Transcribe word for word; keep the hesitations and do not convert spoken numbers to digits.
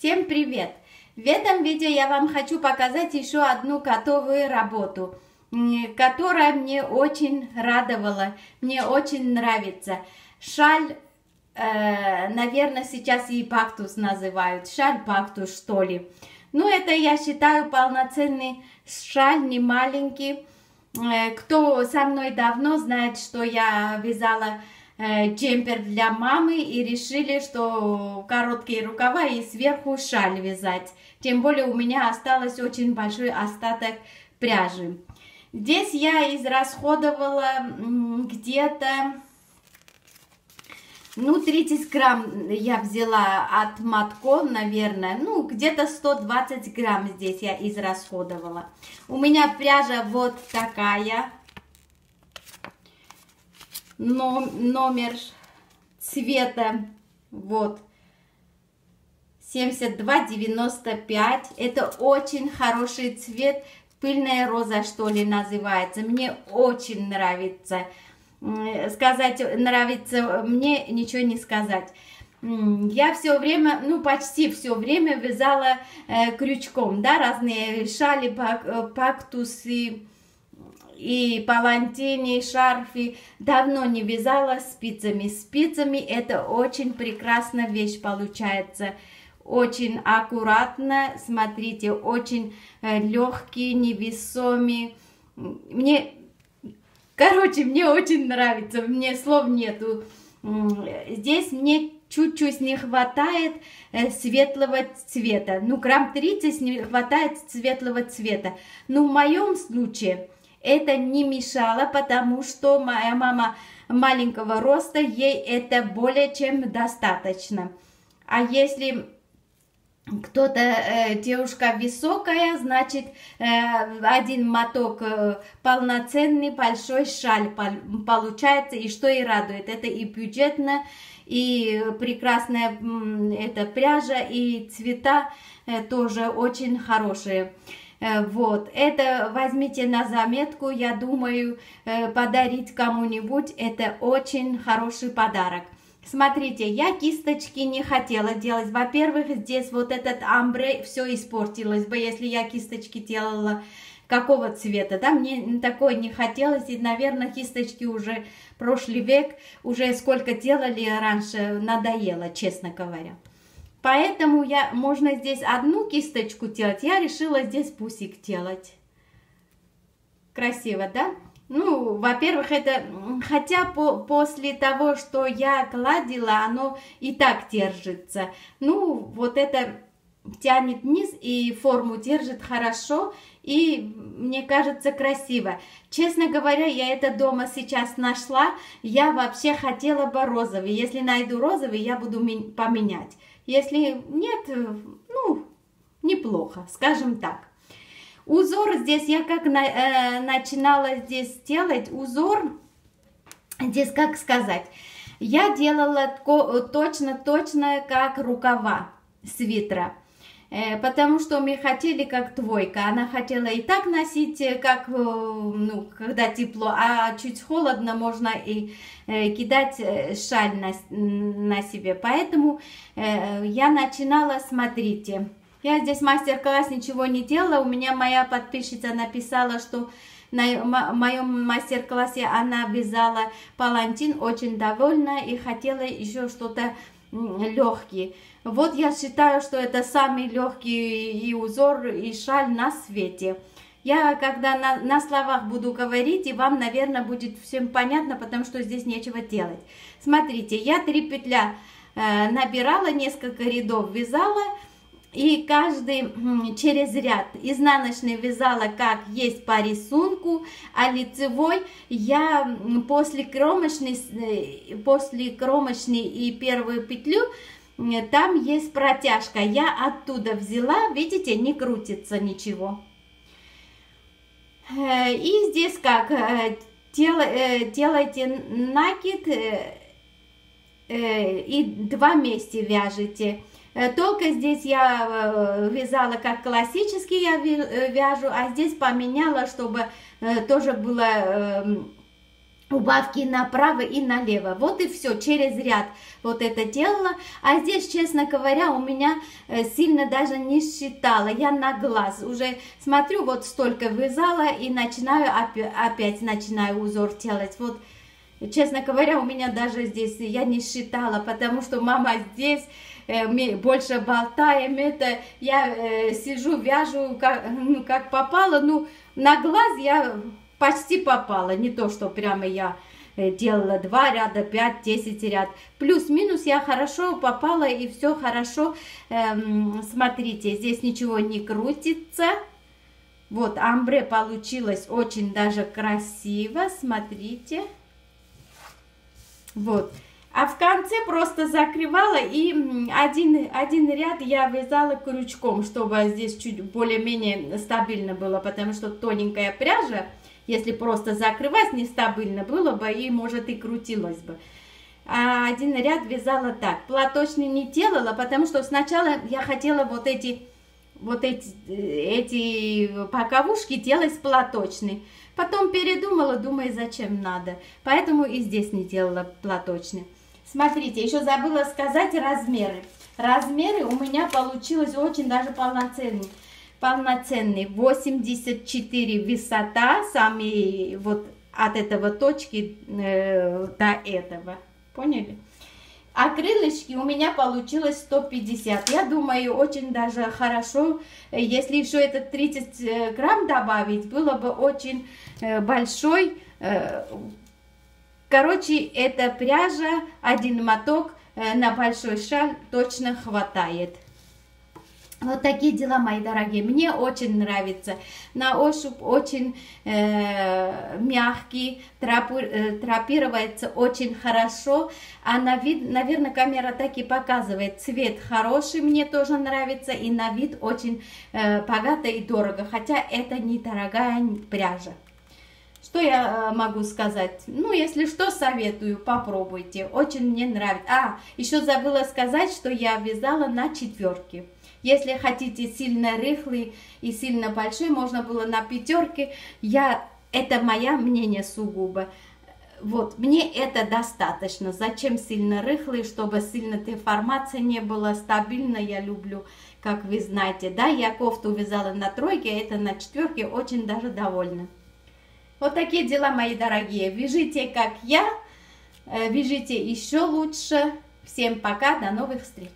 Всем привет! В этом видео я вам хочу показать еще одну котовую работу, которая мне очень радовала, мне очень нравится. Шаль, э, наверное, сейчас и пактус называют, шаль-пактус, что ли. Ну, это, я считаю, полноценный шаль, не маленький. Кто со мной давно знает, что я вязала джемпер для мамы и решили, что короткие рукава и сверху шаль вязать. Тем более у меня осталось очень большой остаток пряжи. Здесь я израсходовала где-то, ну, тридцать грамм я взяла от мотков, наверное. Ну, где-то сто двадцать грамм здесь я израсходовала. У меня пряжа вот такая. Номер цвета вот семьдесят два девяносто пять. Это очень хороший цвет, пыльная роза, что ли, называется. Мне очень нравится. Сказать нравится мне ничего не сказать. Я все время, ну почти все время вязала э, крючком, да, разные шали, пактусы и палантины, и шарфы. Давно не вязала спицами. Спицами это очень прекрасная вещь получается. Очень аккуратно, смотрите, очень легкий, невесомый. Мне, короче, мне очень нравится, мне слов нету. Здесь мне чуть-чуть не хватает светлого цвета. Ну, грамм тридцать не хватает светлого цвета. Но в моем случае это не мешало, потому что моя мама маленького роста, ей это более чем достаточно. А если кто-то, э, девушка высокая, значит, э, один моток э, полноценный большой шаль пол получается, и что и радует. Это и бюджетно, и прекрасная э, эта пряжа, и цвета э, тоже очень хорошие. Вот, это возьмите на заметку, я думаю, подарить кому-нибудь, это очень хороший подарок. Смотрите, я кисточки не хотела делать, во-первых, здесь вот этот амбре, все испортилось бы, если я кисточки делала какого цвета, да, мне такое не хотелось, и, наверное, кисточки уже прошлый век, уже сколько делали раньше, надоело, честно говоря. Поэтому я, можно здесь одну кисточку делать, я решила здесь пусик делать. Красиво, да? Ну, во-первых, это, хотя по, после того, что я гладила, оно и так держится. Ну, вот это тянет вниз и форму держит хорошо, и мне кажется красиво. Честно говоря, я это дома сейчас нашла, я вообще хотела бы розовый. Если найду розовый, я буду поменять. Если нет, ну, неплохо, скажем так. Узор здесь, я как на, э, начинала здесь делать, узор, здесь как сказать, я делала точно-точно как рукава свитера, э, потому что мы хотели как двойка, она хотела и так носить, как, э, ну, когда тепло, а чуть холодно можно и кидать шаль на, на себе. Поэтому э, я начинала, смотрите, я здесь мастер-класс ничего не делала, у меня моя подписчица написала, что на моем мастер-классе она вязала палантин, очень довольна и хотела еще что-то легкий. Вот я считаю, что это самый легкий и узор, и шаль на свете. Я когда на, на словах буду говорить, и вам, наверное, будет всем понятно, потому что здесь нечего делать. Смотрите, я три петля э, набирала, несколько рядов вязала, и каждый э, через ряд изнаночный вязала, как есть по рисунку, а лицевой я после кромочной, после кромочной и первую петлю, э, там есть протяжка, я оттуда взяла, видите, не крутится ничего. И здесь как, делайте накид и два вместе вяжите. Только здесь я вязала как классический, я вяжу, а здесь поменяла, чтобы тоже было убавки направо и налево. Вот и все, через ряд вот это делала. А здесь, честно говоря, у меня сильно даже не считала. Я на глаз уже смотрю, вот столько вязала и начинаю, опять начинаю узор делать. Вот, честно говоря, у меня даже здесь я не считала, потому что мама здесь больше болтаем. Это я сижу, вяжу, как, ну, как попало. Ну, на глаз я... Почти попала, не то, что прямо я делала два ряда, пять, десять ряд. Плюс-минус я хорошо попала и все хорошо. Эм, смотрите, здесь ничего не крутится. Вот, амбре получилось очень даже красиво, смотрите. Вот. А в конце просто закрывала, и один, один ряд я вязала крючком, чтобы здесь чуть более-менее стабильно было, потому что тоненькая пряжа. Если просто закрывать, нестабильно было бы и, может, и крутилось бы. А один ряд вязала так. Платочный не делала, потому что сначала я хотела вот эти, вот эти, эти боковушки делать с платочной. Потом передумала, думаю, зачем надо. Поэтому и здесь не делала платочный. Смотрите, еще забыла сказать размеры. Размеры у меня получилось очень даже полноценные. Полноценный восемьдесят четыре высота, сами вот от этого точки э, до этого, поняли? А крылышки у меня получилось сто пятьдесят, я думаю, очень даже хорошо, если еще этот тридцать грамм добавить, было бы очень э, большой, э, короче, эта пряжа, один моток э, на большой шаль точно хватает. Вот такие дела, мои дорогие. Мне очень нравится. На ощупь очень э, мягкий, трапу, э, трапируется очень хорошо. А на вид, наверное, камера так и показывает. Цвет хороший, мне тоже нравится. И на вид очень э, богато и дорого. Хотя это недорогая пряжа. Что я могу сказать? Ну, если что, советую, попробуйте. Очень мне нравится. А, еще забыла сказать, что я вязала на четверке. Если хотите сильно рыхлый и сильно большой, можно было на пятерке. Я, это мое мнение сугубо. Вот, мне это достаточно. Зачем сильно рыхлый, чтобы сильно деформация не была, стабильно я люблю, как вы знаете. Да, я кофту вязала на тройке, а это на четверке, очень даже довольна. Вот такие дела, мои дорогие. Вяжите, как я, вяжите еще лучше. Всем пока, до новых встреч.